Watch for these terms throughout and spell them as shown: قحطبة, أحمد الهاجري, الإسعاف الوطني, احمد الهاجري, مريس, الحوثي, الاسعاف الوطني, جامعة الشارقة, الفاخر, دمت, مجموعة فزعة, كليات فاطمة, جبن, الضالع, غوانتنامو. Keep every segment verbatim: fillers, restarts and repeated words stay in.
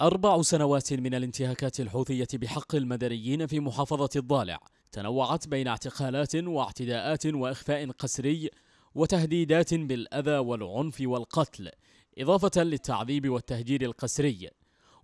أربع سنوات من الانتهاكات الحوثية بحق المدنيين في محافظة الضالع تنوعت بين اعتقالات واعتداءات وإخفاء قسري وتهديدات بالأذى والعنف والقتل، إضافة للتعذيب والتهجير القسري.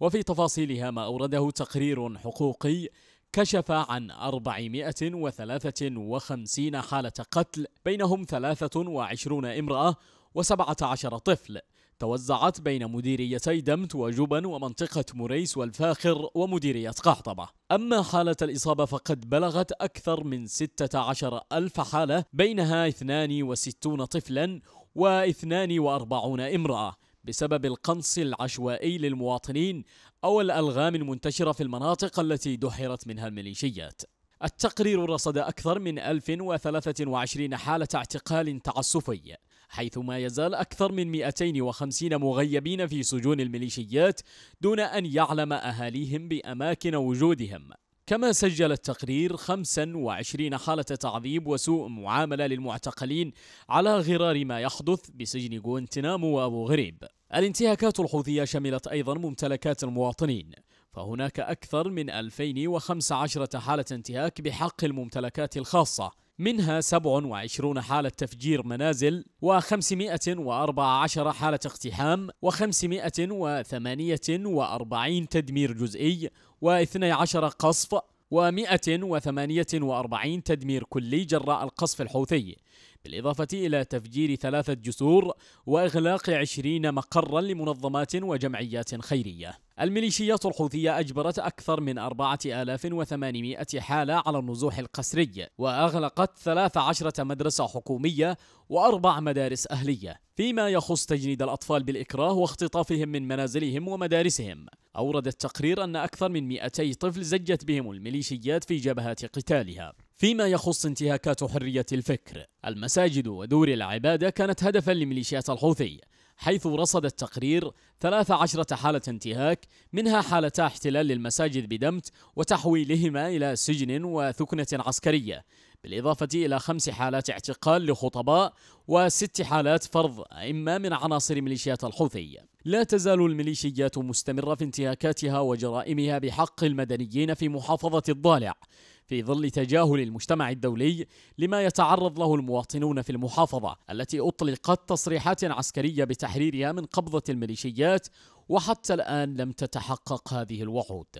وفي تفاصيلها ما أورده تقرير حقوقي كشف عن أربعمائة وثلاثة وخمسين حالة قتل، بينهم ثلاثة وعشرين امرأة وسبعة عشر طفل، توزعت بين مديريتي دمت وجبن ومنطقة مريس والفاخر ومديرية قحطبة. أما حالة الإصابة فقد بلغت أكثر من ستة عشر ألف حالة، بينها اثنان وستين طفلا واثنتين وأربعين امرأة، بسبب القنص العشوائي للمواطنين أو الألغام المنتشرة في المناطق التي دحرت منها الميليشيات. التقرير رصد أكثر من ألف وثلاثة وعشرين حالة اعتقال تعسفي، حيث ما يزال أكثر من مئتين وخمسين مغيبين في سجون الميليشيات دون أن يعلم أهاليهم بأماكن وجودهم. كما سجل التقرير خمس وعشرين حالة تعذيب وسوء معاملة للمعتقلين على غرار ما يحدث بسجن غوانتنامو وأبو غريب. الانتهاكات الحوثية شملت أيضا ممتلكات المواطنين، فهناك أكثر من ألفين وخمسة عشر حالة انتهاك بحق الممتلكات الخاصة، منها سبع وعشرين حالة تفجير منازل، وخمسمائة وأربع عشرة حالة اقتحام، وخمسمائة وثمانية وأربعين تدمير جزئي، واثني عشر قصف، ومئة وثمانية وأربعين تدمير كلي جراء القصف الحوثي، بالإضافة إلى تفجير ثلاثة جسور وإغلاق عشرين مقرا لمنظمات وجمعيات خيرية. الميليشيات الحوثية أجبرت أكثر من أربعة آلاف وثمانمائة حالة على النزوح القسري، وأغلقت ثلاث عشرة مدرسة حكومية وأربع مدارس أهلية. فيما يخص تجنيد الأطفال بالإكراه واختطافهم من منازلهم ومدارسهم، أورد التقرير أن أكثر من مئتي طفل زجت بهم الميليشيات في جبهات قتالها. فيما يخص انتهاكات حرية الفكر، المساجد ودور العبادة كانت هدفا لميليشيات الحوثي، حيث رصد التقرير ثلاث عشرة حالة انتهاك، منها حالتا احتلال للمساجد بدمت وتحويلهما إلى سجن وثكنة عسكرية، بالإضافة إلى خمس حالات اعتقال لخطباء وست حالات فرض أئمة من عناصر ميليشيات الحوثي. لا تزال الميليشيات مستمرة في انتهاكاتها وجرائمها بحق المدنيين في محافظة الضالع، في ظل تجاهل المجتمع الدولي لما يتعرض له المواطنون في المحافظة التي أطلقت تصريحات عسكرية بتحريرها من قبضة الميليشيات، وحتى الآن لم تتحقق هذه الوعود.